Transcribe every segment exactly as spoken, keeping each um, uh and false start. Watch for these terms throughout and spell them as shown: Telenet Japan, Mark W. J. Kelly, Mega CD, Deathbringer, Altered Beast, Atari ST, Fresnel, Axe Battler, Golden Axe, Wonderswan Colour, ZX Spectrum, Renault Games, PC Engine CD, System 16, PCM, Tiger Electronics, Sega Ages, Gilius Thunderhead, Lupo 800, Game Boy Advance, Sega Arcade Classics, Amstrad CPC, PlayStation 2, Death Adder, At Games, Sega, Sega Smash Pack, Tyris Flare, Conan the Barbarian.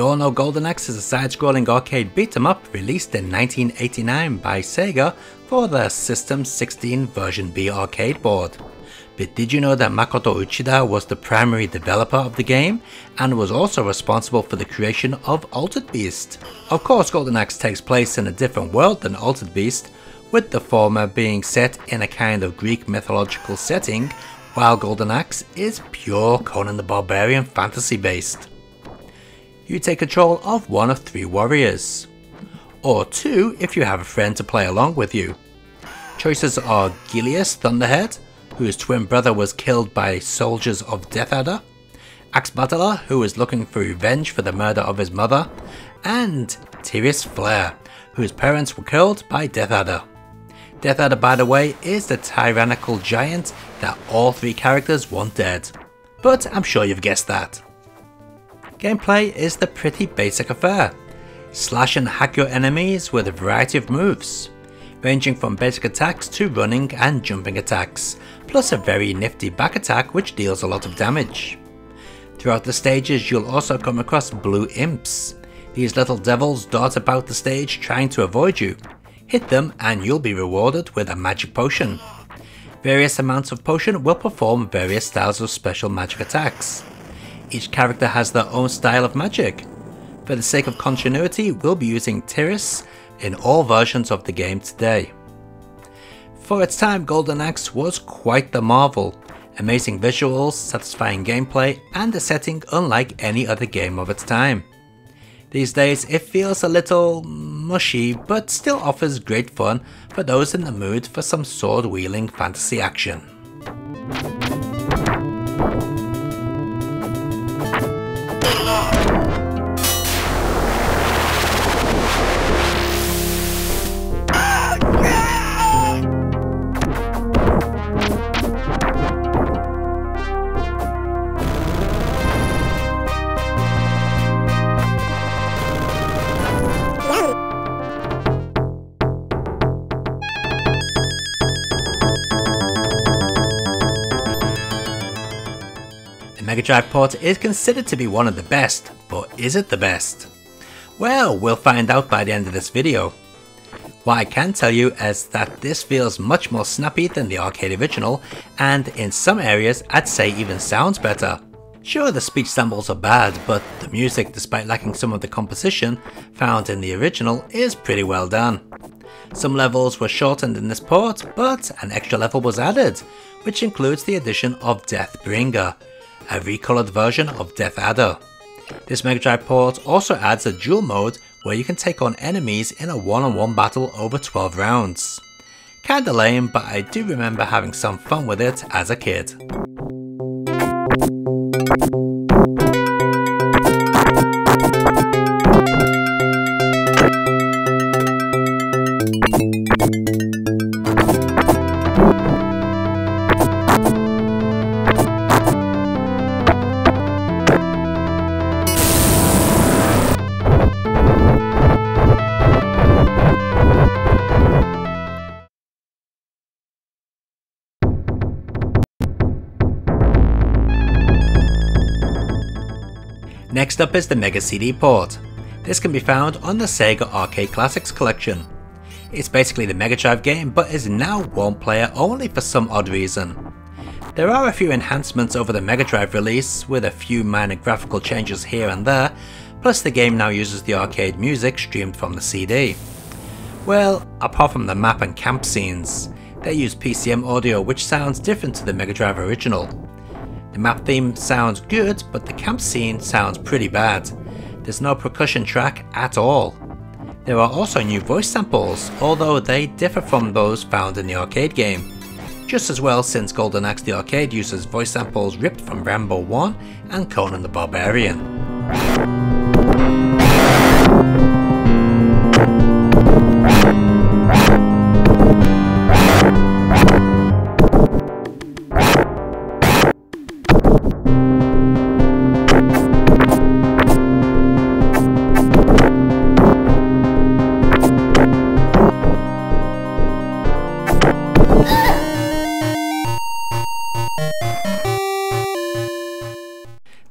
We all know Golden Axe is a side-scrolling arcade beat-em-up released in nineteen eighty-nine by Sega for the System sixteen version B arcade board. But did you know that Makoto Uchida was the primary developer of the game and was also responsible for the creation of Altered Beast? Of course, Golden Axe takes place in a different world than Altered Beast, with the former being set in a kind of Greek mythological setting, while Golden Axe is pure Conan the Barbarian fantasy based. You take control of one of three warriors, or two if you have a friend to play along with you. Choices are Gilius Thunderhead, whose twin brother was killed by soldiers of Death Adder, Axe Battler, who is looking for revenge for the murder of his mother, and Tyris Flare, whose parents were killed by Death Adder. Death Adder, by the way, is the tyrannical giant that all three characters want dead, but I'm sure you've guessed that. Gameplay is the pretty basic affair. Slash and hack your enemies with a variety of moves, ranging from basic attacks to running and jumping attacks, plus a very nifty back attack which deals a lot of damage. Throughout the stages you'll also come across blue imps. These little devils dart about the stage trying to avoid you. Hit them and you'll be rewarded with a magic potion. Various amounts of potion will perform various styles of special magic attacks. Each character has their own style of magic. For the sake of continuity, we'll be using Tyris in all versions of the game today. For its time, Golden Axe was quite the marvel. Amazing visuals, satisfying gameplay, and a setting unlike any other game of its time. These days it feels a little mushy, but still offers great fun for those in the mood for some sword-wielding fantasy action. Mega Drive port is considered to be one of the best, but is it the best? Well, we'll find out by the end of this video. What I can tell you is that this feels much more snappy than the arcade original, and in some areas I'd say even sounds better. Sure, the speech stumbles are bad, but the music, despite lacking some of the composition found in the original, is pretty well done. Some levels were shortened in this port, but an extra level was added, which includes the addition of Deathbringer, a recolored version of Death Adder. This Mega Drive port also adds a duel mode where you can take on enemies in a one-on-one battle over twelve rounds. Kinda lame, but I do remember having some fun with it as a kid. Next up is the Mega C D port. This can be found on the Sega Arcade Classics collection. It's basically the Mega Drive game, but is now one player only for some odd reason. There are a few enhancements over the Mega Drive release, with a few minor graphical changes here and there, plus the game now uses the arcade music streamed from the C D. Well, apart from the map and camp scenes, they use P C M audio, which sounds different to the Mega Drive original. The map theme sounds good, but the camp scene sounds pretty bad. There's no percussion track at all. There are also new voice samples, although they differ from those found in the arcade game. Just as well, since Golden Axe the Arcade uses voice samples ripped from Rambo one and Conan the Barbarian.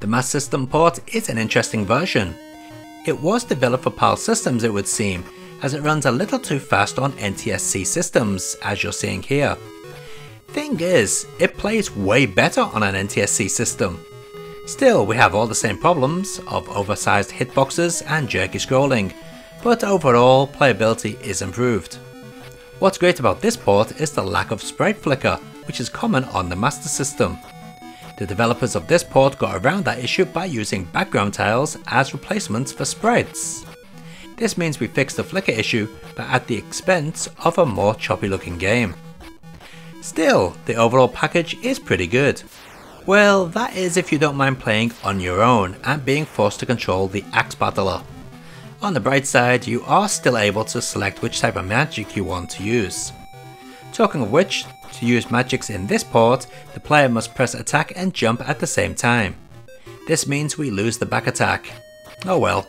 The Master System port is an interesting version. It was developed for PAL systems, it would seem, as it runs a little too fast on N T S C systems, as you're seeing here. Thing is, it plays way better on an N T S C system. Still, we have all the same problems of oversized hitboxes and jerky scrolling, but overall playability is improved. What's great about this port is the lack of sprite flicker, which is common on the Master System. The developers of this port got around that issue by using background tiles as replacements for sprites. This means we fixed the flicker issue, but at the expense of a more choppy looking game. Still, the overall package is pretty good. Well, that is if you don't mind playing on your own and being forced to control the Axe Battler. On the bright side, you are still able to select which type of magic you want to use. Talking of which, to use magics in this port, the player must press attack and jump at the same time. This means we lose the back attack. Oh well.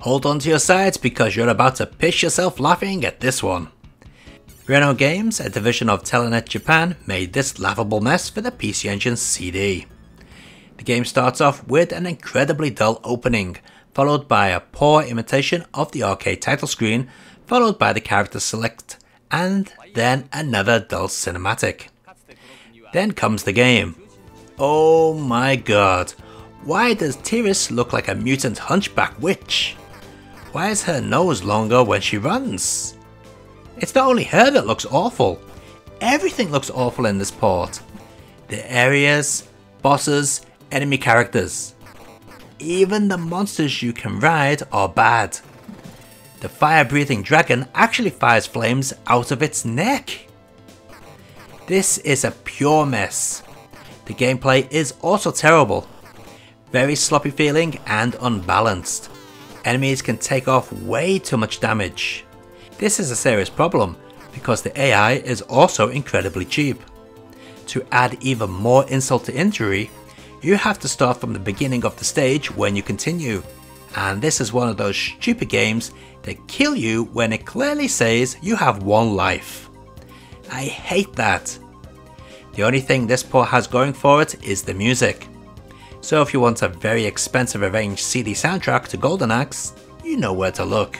Hold on to your sides because you're about to piss yourself laughing at this one. Renault Games, a division of Telenet Japan, made this laughable mess for the P C Engine C D. The game starts off with an incredibly dull opening, followed by a poor imitation of the arcade title screen, followed by the character select, and then another dull cinematic. Then comes the game. Oh my god, why does Tyris look like a mutant hunchback witch? Why is her nose longer when she runs? It's not only her that looks awful, everything looks awful in this port. The areas, bosses, enemy characters. Even the monsters you can ride are bad. The fire-breathing dragon actually fires flames out of its neck. This is a pure mess. The gameplay is also terrible. Very sloppy feeling and unbalanced. Enemies can take off way too much damage. This is a serious problem because the A I is also incredibly cheap. To add even more insult to injury, you have to start from the beginning of the stage when you continue, and this is one of those stupid games that kill you when it clearly says you have one life. I hate that. The only thing this port has going for it is the music. So if you want a very expensive arranged C D soundtrack to Golden Axe, you know where to look.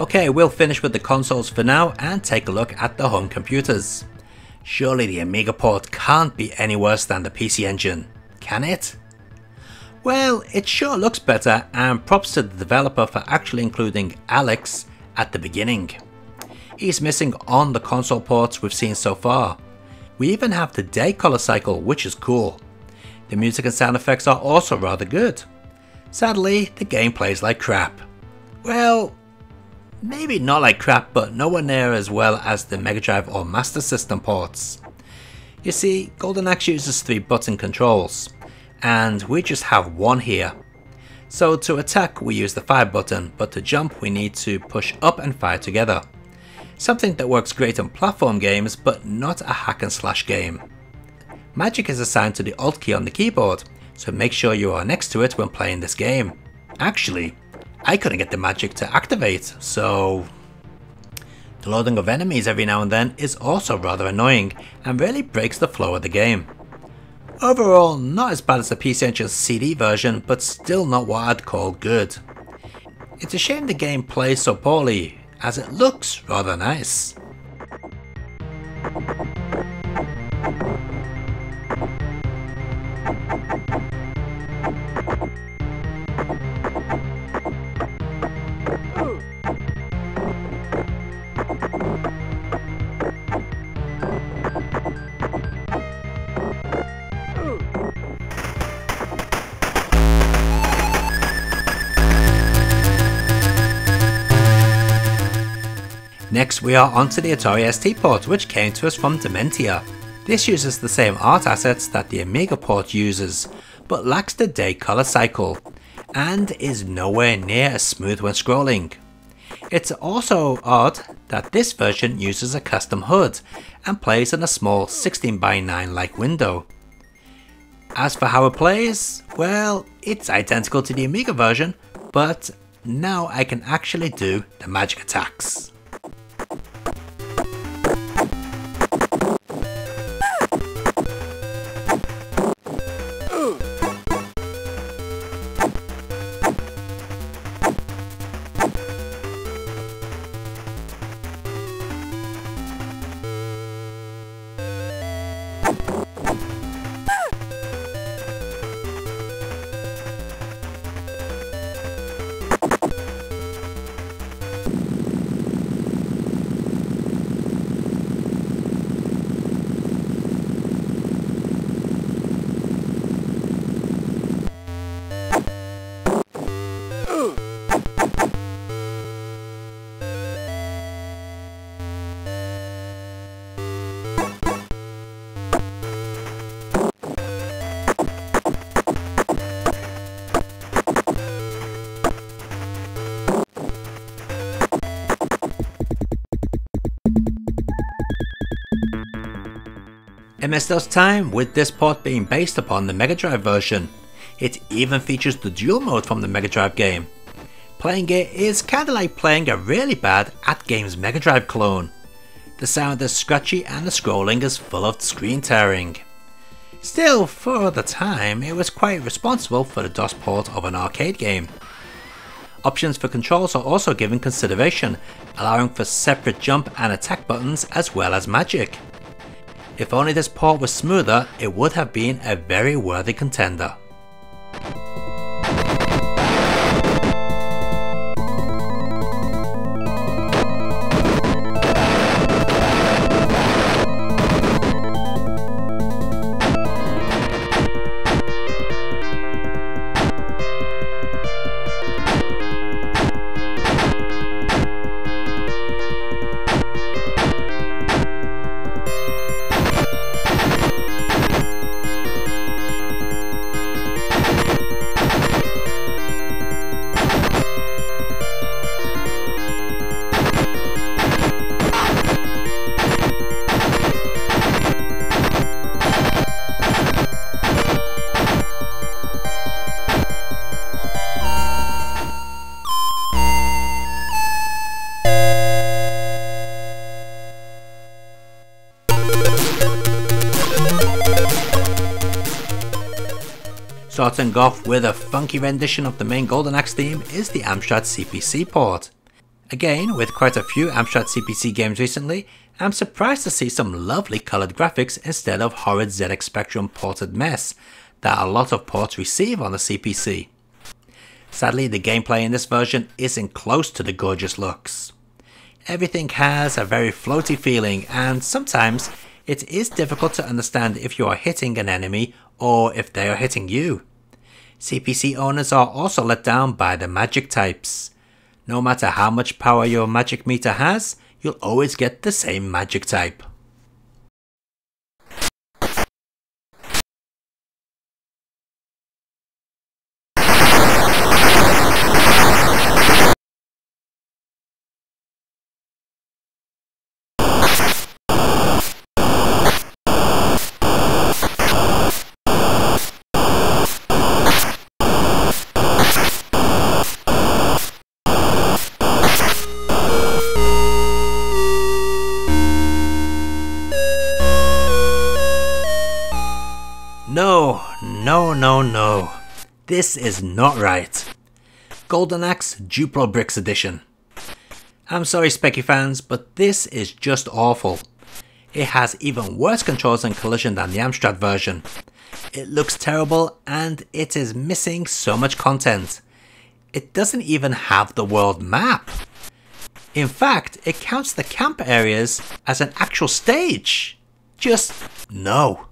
Okay, we'll finish with the consoles for now and take a look at the home computers. Surely the Amiga port can't be any worse than the P C Engine, can it? Well, it sure looks better, and props to the developer for actually including Alex at the beginning. He's missing on the console ports we've seen so far. We even have the day color cycle, which is cool. The music and sound effects are also rather good. Sadly, the game plays like crap. Well, maybe not like crap, but nowhere near as well as the Mega Drive or Master System ports. You see, Golden Axe uses three button controls, and we just have one here. So to attack we use the fire button, but to jump we need to push up and fire together. Something that works great on platform games, but not a hack and slash game. Magic is assigned to the Alt key on the keyboard, so make sure you are next to it when playing this game. Actually, I couldn't get the magic to activate, so the loading of enemies every now and then is also rather annoying and really breaks the flow of the game. Overall, not as bad as the P C Engine C D version, but still not what I'd call good. It's a shame the game plays so poorly, as it looks rather nice. Next we are onto the Atari S T port, which came to us from Dementia. This uses the same art assets that the Amiga port uses, but lacks the day color cycle, and is nowhere near as smooth when scrolling. It's also odd that this version uses a custom hood, and plays in a small sixteen by nine like window. As for how it plays, well, it's identical to the Amiga version, but now I can actually do the magic attacks. M S DOS time, with this port being based upon the Mega Drive version. It even features the duel mode from the Mega Drive game. Playing it is kinda like playing a really bad At Games Mega Drive clone. The sound is scratchy and the scrolling is full of screen tearing. Still, for the time, it was quite responsible for the DOS port of an arcade game. Options for controls are also given consideration, allowing for separate jump and attack buttons as well as magic. If only this port was smoother, it would have been a very worthy contender. Starting off with a funky rendition of the main Golden Axe theme is the Amstrad C P C port. Again, with quite a few Amstrad C P C games recently, I'm surprised to see some lovely coloured graphics instead of horrid Z X Spectrum ported mess that a lot of ports receive on the C P C. Sadly, the gameplay in this version isn't close to the gorgeous looks. Everything has a very floaty feeling, and sometimes it is difficult to understand if you are hitting an enemy or if they are hitting you. C P C owners are also let down by the magic types. No matter how much power your magic meter has, you'll always get the same magic type. No, no, no. This is not right. Golden Axe Duplo Bricks Edition. I'm sorry Specky fans, but this is just awful. It has even worse controls and collision than the Amstrad version. It looks terrible and it is missing so much content. It doesn't even have the world map. In fact, it counts the camp areas as an actual stage. Just no.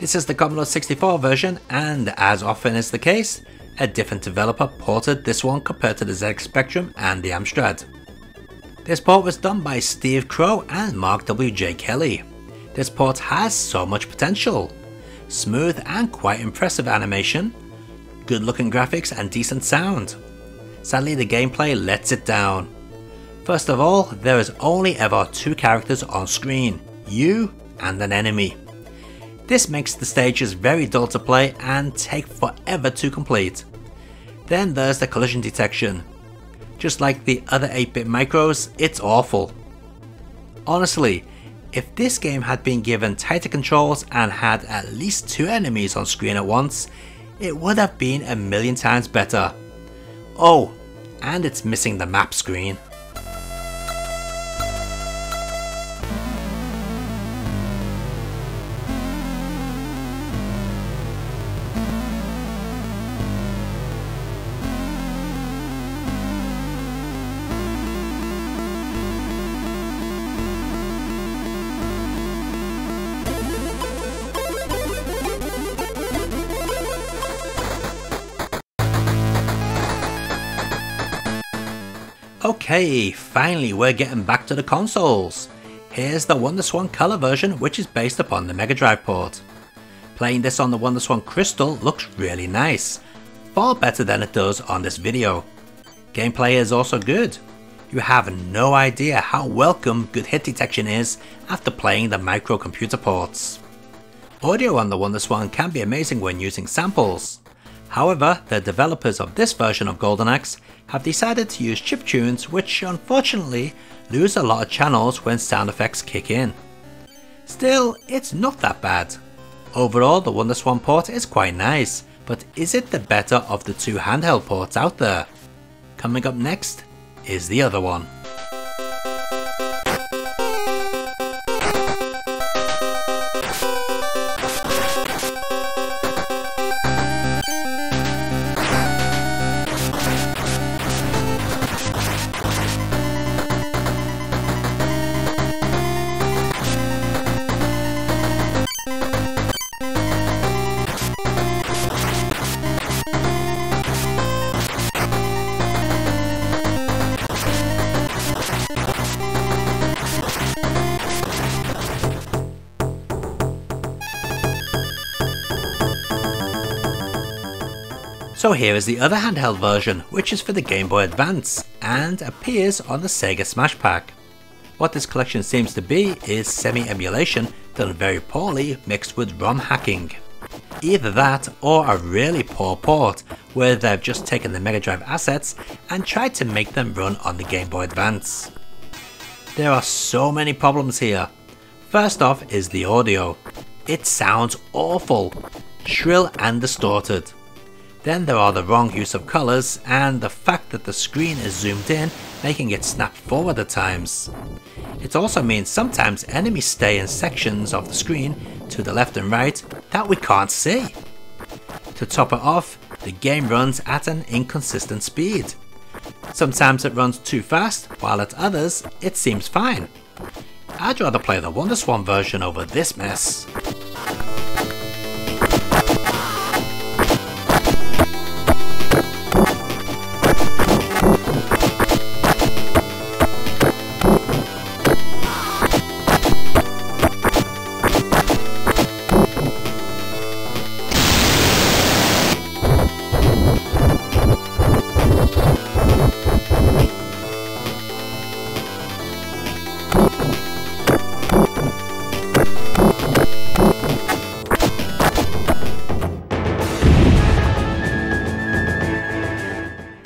This is the Commodore sixty-four version, and as often is the case, a different developer ported this one compared to the Z X Spectrum and the Amstrad. This port was done by Steve Crow and Mark W. J. Kelly. This port has so much potential. Smooth and quite impressive animation, good looking graphics and decent sound. Sadly, the gameplay lets it down. First of all, there is only ever two characters on screen, you and an enemy. This makes the stages very dull to play and take forever to complete. Then there's the collision detection. Just like the other eight bit micros, it's awful. Honestly, if this game had been given tighter controls and had at least two enemies on screen at once, it would have been a million times better. Oh, and it's missing the map screen. Okay, finally we're getting back to the consoles. Here's the Wonderswan Color version, which is based upon the Mega Drive port. Playing this on the Wonderswan Crystal looks really nice, far better than it does on this video. Gameplay is also good. You have no idea how welcome good hit detection is after playing the microcomputer ports. Audio on the Wonderswan can be amazing when using samples. However, the developers of this version of Golden Axe have decided to use chip tunes, which unfortunately lose a lot of channels when sound effects kick in. Still, it's not that bad. Overall, the Wonderswan port is quite nice, but is it the better of the two handheld ports out there? Coming up next is the other one. So here is the other handheld version, which is for the Game Boy Advance and appears on the Sega Smash Pack. What this collection seems to be is semi-emulation done very poorly mixed with ROM hacking. Either that or a really poor port where they've just taken the Mega Drive assets and tried to make them run on the Game Boy Advance. There are so many problems here. First off is the audio. It sounds awful, shrill and distorted. Then there are the wrong use of colours and the fact that the screen is zoomed in, making it snap forward at times. It also means sometimes enemies stay in sections of the screen to the left and right that we can't see. To top it off, the game runs at an inconsistent speed. Sometimes it runs too fast, while at others it seems fine. I'd rather play the Wonderswan version over this mess.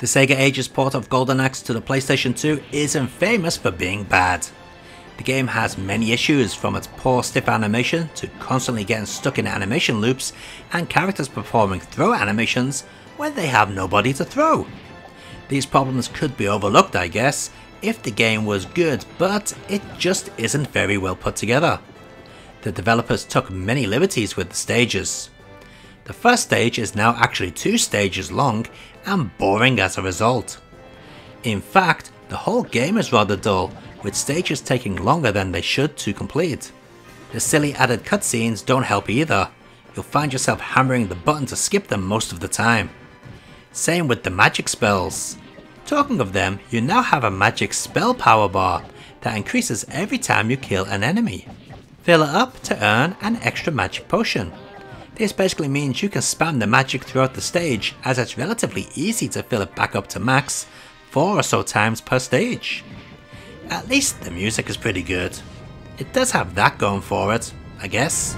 The Sega Ages port of Golden Axe to the PlayStation two isn't famous for being bad. The game has many issues, from its poor stiff animation to constantly getting stuck in animation loops and characters performing throw animations when they have nobody to throw. These problems could be overlooked, I guess, if the game was good, but it just isn't very well put together. The developers took many liberties with the stages. The first stage is now actually two stages long and boring as a result. In fact, the whole game is rather dull, with stages taking longer than they should to complete. The silly added cutscenes don't help either. You'll find yourself hammering the button to skip them most of the time. Same with the magic spells. Talking of them, you now have a magic spell power bar that increases every time you kill an enemy. Fill it up to earn an extra magic potion. This basically means you can spam the magic throughout the stage, as it's relatively easy to fill it back up to max four or so times per stage. At least the music is pretty good. It does have that going for it, I guess.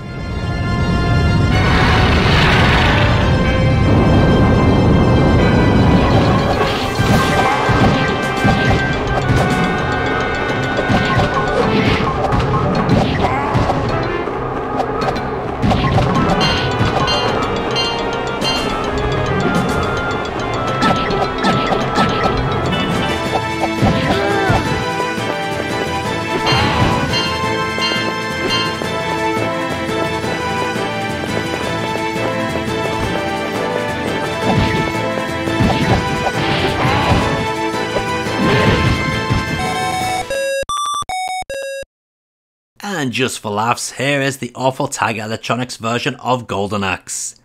And just for laughs, here is the awful Tiger Electronics version of Golden Axe.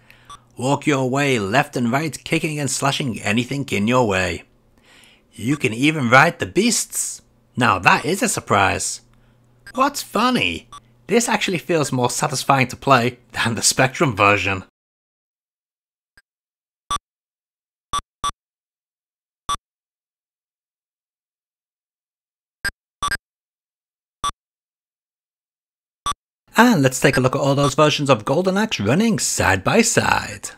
Walk your way left and right, kicking and slashing anything in your way. You can even ride the beasts. Now that is a surprise. What's funny? This actually feels more satisfying to play than the Spectrum version. And let's take a look at all those versions of Golden Axe running side by side.